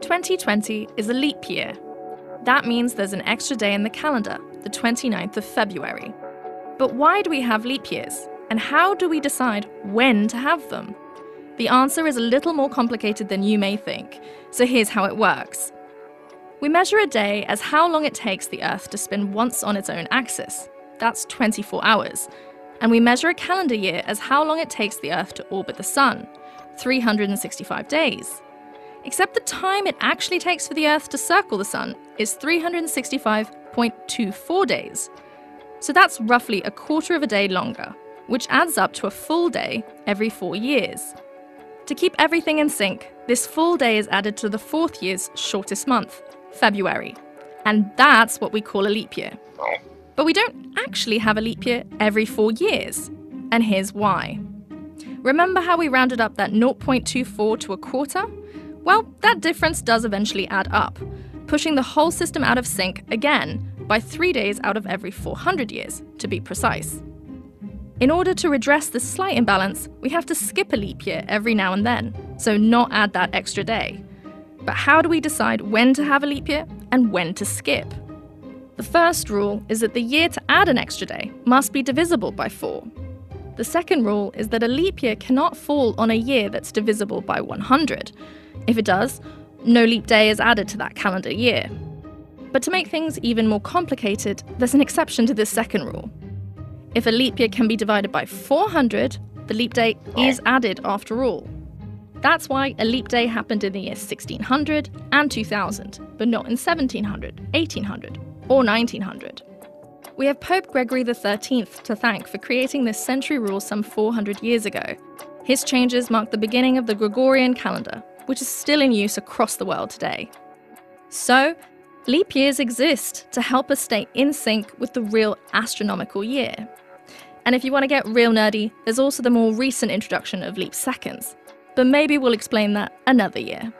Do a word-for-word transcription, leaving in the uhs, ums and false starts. twenty twenty is a leap year. That means there's an extra day in the calendar, the twenty-ninth of February. But why do we have leap years? And how do we decide when to have them? The answer is a little more complicated than you may think, so here's how it works. We measure a day as how long it takes the Earth to spin once on its own axis. That's twenty-four hours. And we measure a calendar year as how long it takes the Earth to orbit the Sun, three hundred sixty-five days. Except the time it actually takes for the Earth to circle the Sun is three hundred sixty-five point two four days. So that's roughly a quarter of a day longer, which adds up to a full day every four years. To keep everything in sync, this full day is added to the fourth year's shortest month, February. And that's what we call a leap year. But we don't actually have a leap year every four years. And here's why. Remember how we rounded up that zero point two four to a quarter? Well, that difference does eventually add up, pushing the whole system out of sync again by three days out of every four hundred years, to be precise. In order to redress this slight imbalance, we have to skip a leap year every now and then, so not add that extra day. But how do we decide when to have a leap year and when to skip? The first rule is that the year to add an extra day must be divisible by four. The second rule is that a leap year cannot fall on a year that's divisible by one hundred. If it does, no leap day is added to that calendar year. But to make things even more complicated, there's an exception to this second rule. If a leap year can be divided by four hundred, the leap day is added after all. That's why a leap day happened in the year sixteen hundred and two thousand, but not in seventeen hundred, eighteen hundred, or nineteen hundred. We have Pope Gregory the thirteenth to thank for creating this century rule some four hundred years ago. His changes marked the beginning of the Gregorian calendar, which is still in use across the world today. So, leap years exist to help us stay in sync with the real astronomical year. And if you want to get real nerdy, there's also the more recent introduction of leap seconds. But maybe we'll explain that another year.